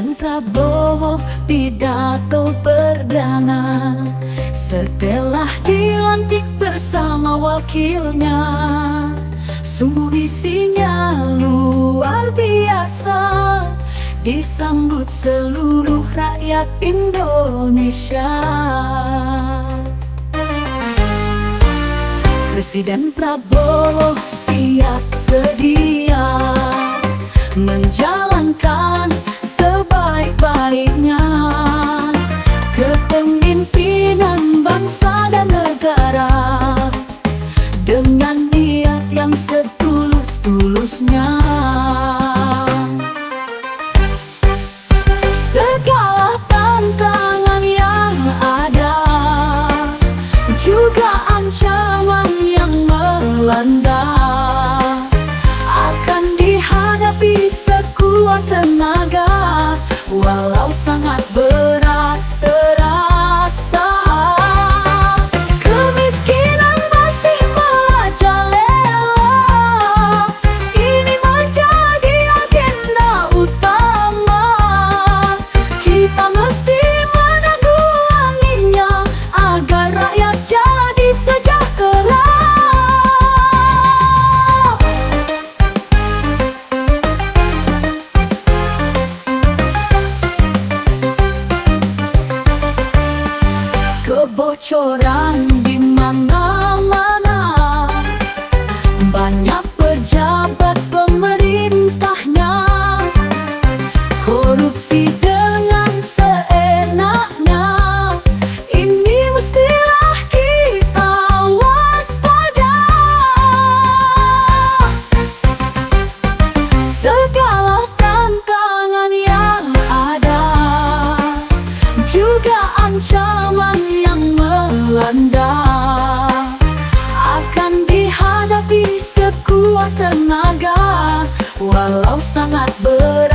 dan Prabowo pidato perdana setelah dilantik bersama wakilnya. Sungguh isinya luar biasa, disambut seluruh rakyat Indonesia. Presiden Prabowo siap sedia menjalankan sebaik-baiknya kepemimpinan bangsa dan negara dengan niat yang setulus-tulusnya. Segala tantangan yang ada, juga ancaman yang melanda, akan dihadapi sekuat tenaga. Walau sangat berat terasa, kemiskinan masih merajalela. Ini menjadi agenda utama. Kita mesti menanggulanginya agar rakyat jadi sejahtera. Kebocoran di mana-mana, banyak pejabat pemerintahnya korupsi dengan seenaknya. Ini mestilah kita waspada. Segala tantangan yang ada, juga ancaman yang melanda, akan dihadapi sekuat tenaga. Walau sangat berat